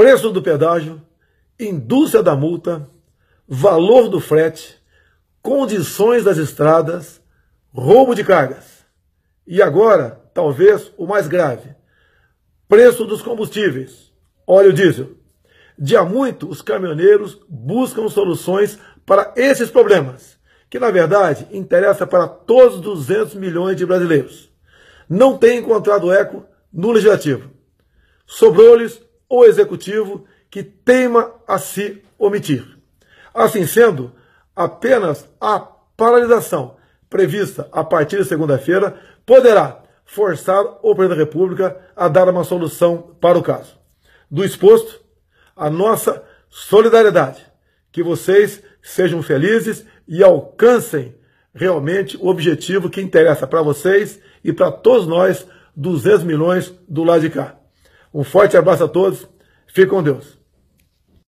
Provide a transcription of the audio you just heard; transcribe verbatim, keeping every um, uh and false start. preço do pedágio, indústria da multa, valor do frete, condições das estradas, roubo de cargas. E agora, talvez o mais grave, preço dos combustíveis, óleo diesel. De há muito, os caminhoneiros buscam soluções para esses problemas, que na verdade interessa para todos os duzentos milhões de brasileiros. Não tem encontrado eco no legislativo. Sobrou-lhes o executivo, que teima a se omitir. Assim sendo, apenas a paralisação prevista a partir de segunda-feira poderá forçar o Presidente da República a dar uma solução para o caso. Do exposto, a nossa solidariedade. Que vocês sejam felizes e alcancem realmente o objetivo que interessa para vocês e para todos nós, duzentos milhões do lado de cá. Um forte abraço a todos. Fique com Deus.